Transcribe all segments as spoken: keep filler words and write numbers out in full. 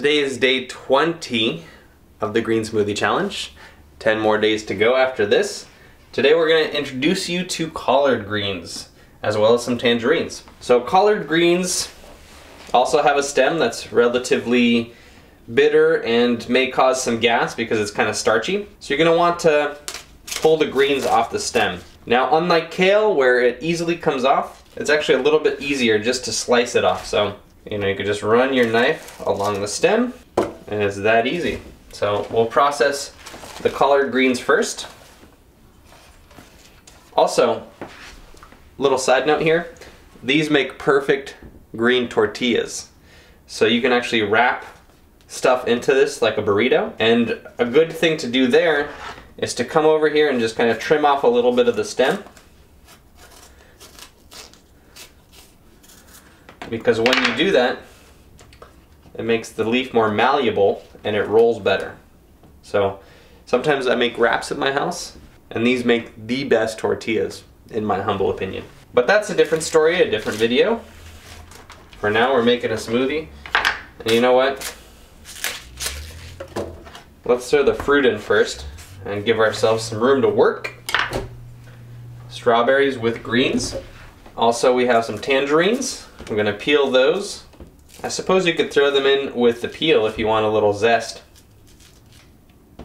Today is day twenty of the Green Smoothie Challenge. ten more days to go after this. Today we're going to introduce you to collard greens as well as some tangerines. So collard greens also have a stem that's relatively bitter and may cause some gas because it's kind of starchy. So you're going to want to pull the greens off the stem. Now unlike kale where it easily comes off, it's actually a little bit easier just to slice it off. So you know, you could just run your knife along the stem and it's that easy. So we'll process the collard greens first. Also, little side note here, these make perfect green tortillas. So you can actually wrap stuff into this like a burrito. And a good thing to do there is to come over here and just kind of trim off a little bit of the stem. Because when you do that, it makes the leaf more malleable and it rolls better. So sometimes I make wraps at my house, and these make the best tortillas, in my humble opinion. But that's a different story, a different video. For now, we're making a smoothie. And you know what? Let's throw the fruit in first and give ourselves some room to work. Strawberries with greens. Also, we have some tangerines. I'm gonna peel those. I suppose you could throw them in with the peel if you want a little zest.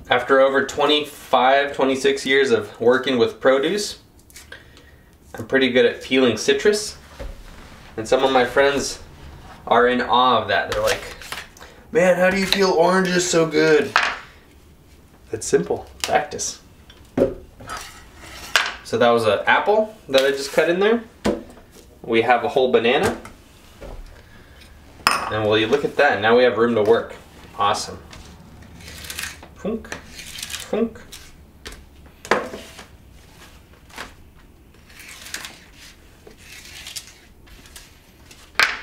After over twenty-five, twenty-six years of working with produce, I'm pretty good at peeling citrus. And some of my friends are in awe of that. They're like, man, how do you peel oranges so good? It's simple, practice. So that was an apple that I just cut in there. We have a whole banana. And well, you look at that, now we have room to work. Awesome. Funk, funk.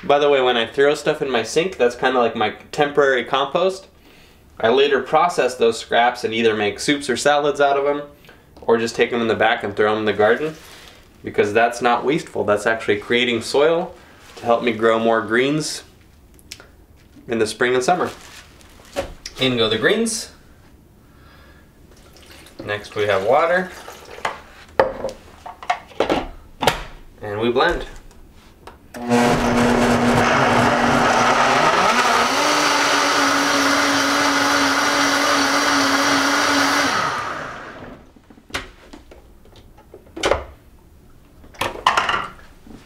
By the way, when I throw stuff in my sink, that's kind of like my temporary compost. I later process those scraps and either make soups or salads out of them, or just take them in the back and throw them in the garden, because that's not wasteful. That's actually creating soil to help me grow more greens in the spring and summer. In go the greens. Next we have water. And we blend.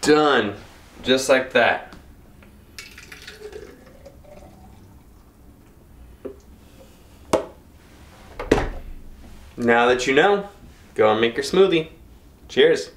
Done, just like that. Now that you know, go and make your smoothie. Cheers.